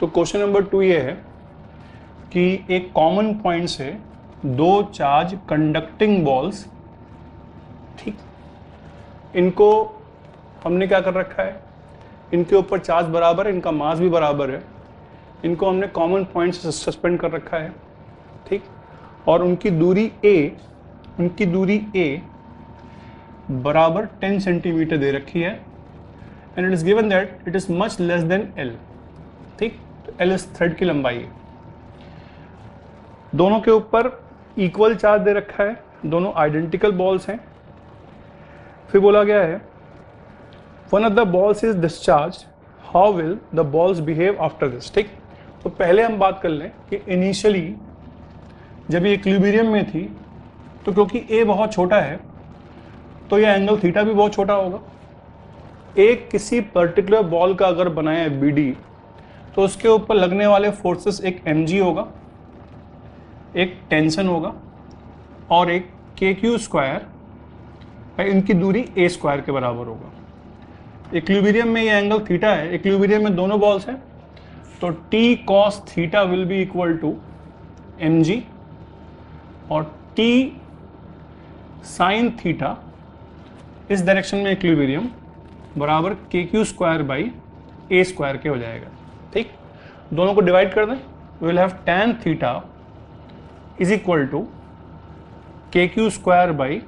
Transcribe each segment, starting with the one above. तो question number 2 ये है कि एक कॉमन पॉइंट से दो चार्ज कंडक्टिंग बॉल्स, ठीक, इनको हमने क्या कर रखा है, इनके ऊपर चार्ज बराबर है, इनका मास भी बराबर है, इनको हमने कॉमन पॉइंट से सस्पेंड कर रखा है, ठीक, और उनकी दूरी a बराबर 10 सेंटीमीटर दे रखी है and it is given that it is much less than l, ठीक, तो l इस थ्रेड की लंबाई है। दोनों के ऊपर इक्वल चार्ज दे रखा है, दोनों आइडेंटिकल बॉल्स हैं। फिर बोला गया है one of the balls is discharge, how will the balls behave after this, ठीक। तो पहले हम बात कर लें कि इनिशियली जब ये इक्विलिब्रियम में थी तो क्योंकि ए बहुत छोटा है तो यह एंगल थीटा भी बहुत छोटा होगा। एक किसी पर्टिकुलर बॉल का अगर बनाया बी डी तो उसके ऊपर लगने वाले फोर्सेस एक एम जी होगा, एक टेंशन होगा और एक के क्यू स्क्वायर, इनकी दूरी ए स्क्वायर के बराबर होगा। इक्विलिब्रियम में ये एंगल थीटा है, इक्विलिब्रियम में दोनों बॉल्स हैं, तो T cos theta will be equal to M G और टी साइन थीटा इस डायरेक्शन में इक्विलिब्रियम बराबर K Q square by A square के हो जाएगा, ठीक। दोनों को डिवाइड कर दें, will have tan theta is equal to K Q square by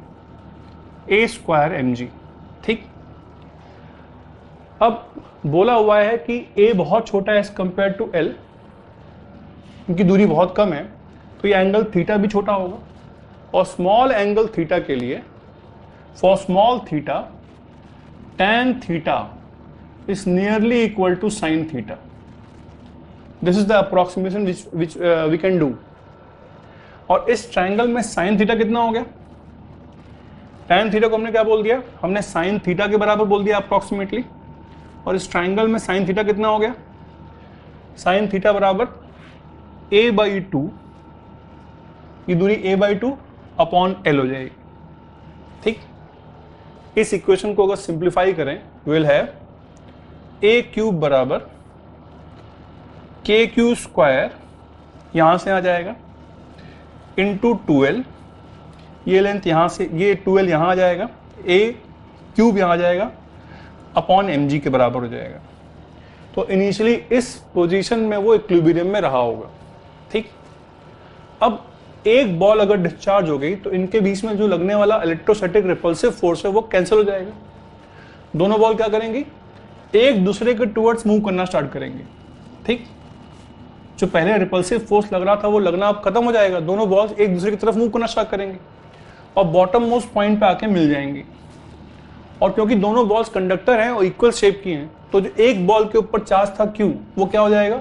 A square M G, ठीक। अब बोला हुआ है कि a बहुत छोटा है एज कंपेयर टू l, इनकी दूरी बहुत कम है तो ये एंगल थीटा भी छोटा होगा और स्मॉल एंगल थीटा के लिए for small theta tan theta is nearly equal to sine theta. This is the approximation which we can do. और इस ट्रायंगल में साइन थीटा कितना हो गया, tan थीटा को हमने क्या बोल दिया, हमने साइन थीटा के बराबर बोल दिया अप्रोक्सीमेटली। और इस ट्रायंगल में साइन थीटा कितना हो गया, साइन थीटा बराबर a बाई टू, ये दूरी a by two upon l हो जाएगी, ठीक। इस इक्वेशन को अगर सिंप्लीफाई करें विल हैव ए क्यूब बराबर के क्यू स्क्वायर, यहाँ से आ जाएगा, इंटू 2l, ये लेंथ यहाँ से, ये 2l यहाँ आ जाएगा, a क्यूब यहाँ आ जाएगा, अपॉन एम जी के बराबर हो जाएगा। तो इनिशियली इस पोजीशन में वो इक्विलिब्रियम में रहा होगा, ठीक। अब एक बॉल अगर डिस्चार्ज हो गई तो इनके बीच में जो लगने वाला इलेक्ट्रोस्टैटिक रिपल्सिव फोर्स है वो कैंसिल हो जाएगा। दोनों बॉल क्या करेंगी, एक दूसरे के टुवर्ड्स मूव करना स्टार्ट करेंगे, ठीक। जो पहले रिपल्सिव फोर्स लग रहा था वो लगना अब खत्म हो जाएगा, दोनों बॉल्स एक दूसरे की तरफ मूव करना स्टार्ट करेंगे और बॉटम मोस्ट पॉइंट पर आके मिल जाएंगी। और क्योंकि दोनों बॉल्स कंडक्टर हैं और इक्वल शेप की हैं तो जो एक बॉल के ऊपर चार्ज था q वो क्या हो जाएगा,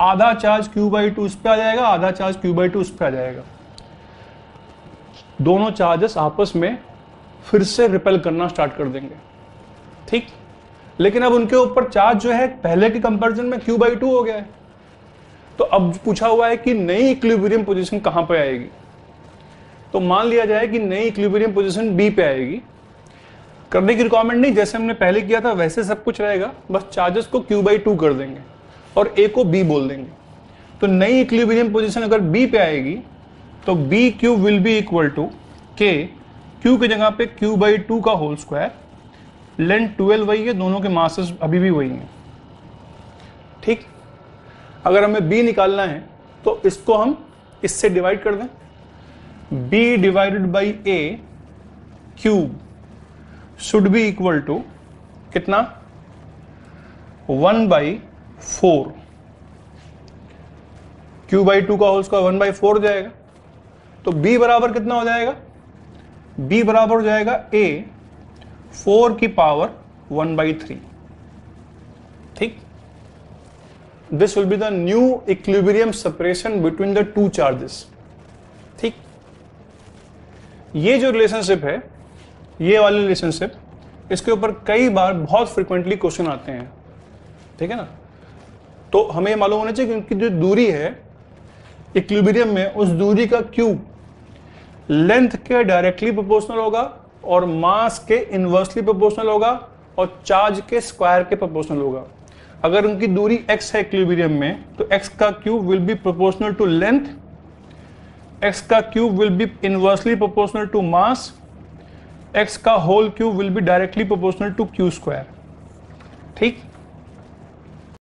आधा चार्ज q बाई टू उस पर आ जाएगा, आधा चार्ज q बाई टू उस पर आ जाएगा। दोनों चार्जेस आपस में फिर से रिपेल करना स्टार्ट कर देंगे, ठीक। लेकिन अब उनके ऊपर चार्ज जो है पहले के कंपेरिजन में q बाई टू हो गया है। तो अब पूछा हुआ है कि नई इक्विलिब्रियम पोजिशन कहाँ पर आएगी, तो मान लिया जाए कि नई इक्विलिब्रियम पोजिशन b पे आएगी। करने की रिक्वायरमेंट नहीं, जैसे हमने पहले किया था वैसे सब कुछ रहेगा, बस चार्जेस को q बाई टू कर देंगे और a को b बोल देंगे। तो नई इक्विलिब्रियम पोजीशन अगर b पे आएगी तो b Q will be equal to k, q की जगह पे q बाई टू का होल स्क्वायर, लेंथ 12 वही है, दोनों के मासेस अभी भी वही हैं, ठीक। अगर हमें b निकालना है तो इसको हम इससे डिवाइड कर दें, b divided by a cube should be equal to कितना, 1/4, q बाई टू का होल स्क्वायर 1/4 हो जाएगा। तो b बराबर कितना हो जाएगा, b बराबर हो जाएगा a 4^1/3, ठीक। This will be the new equilibrium separation between the two charges, ठीक। ये जो रिलेशनशिप है, ये वाली रिलेशनशिप, इसके ऊपर कई बार बहुत फ्रिक्वेंटली क्वेश्चन आते हैं, ठीक है ना। तो हमें ये मालूम होना चाहिए कि उनकी जो दूरी है इक्विलिब्रियम में उस दूरी का क्यूब लेंथ के डायरेक्टली प्रोपोर्शनल होगा और मास के इन्वर्सली प्रोपोर्शनल होगा और चार्ज के स्क्वायर के प्रोपोर्शनल होगा। अगर उनकी दूरी x है इक्विलिब्रियम में, तो x का cube will be proportional to length, x का cube will be inversely proportional to mass, x का whole cube will be directly proportional to q square. ठीक,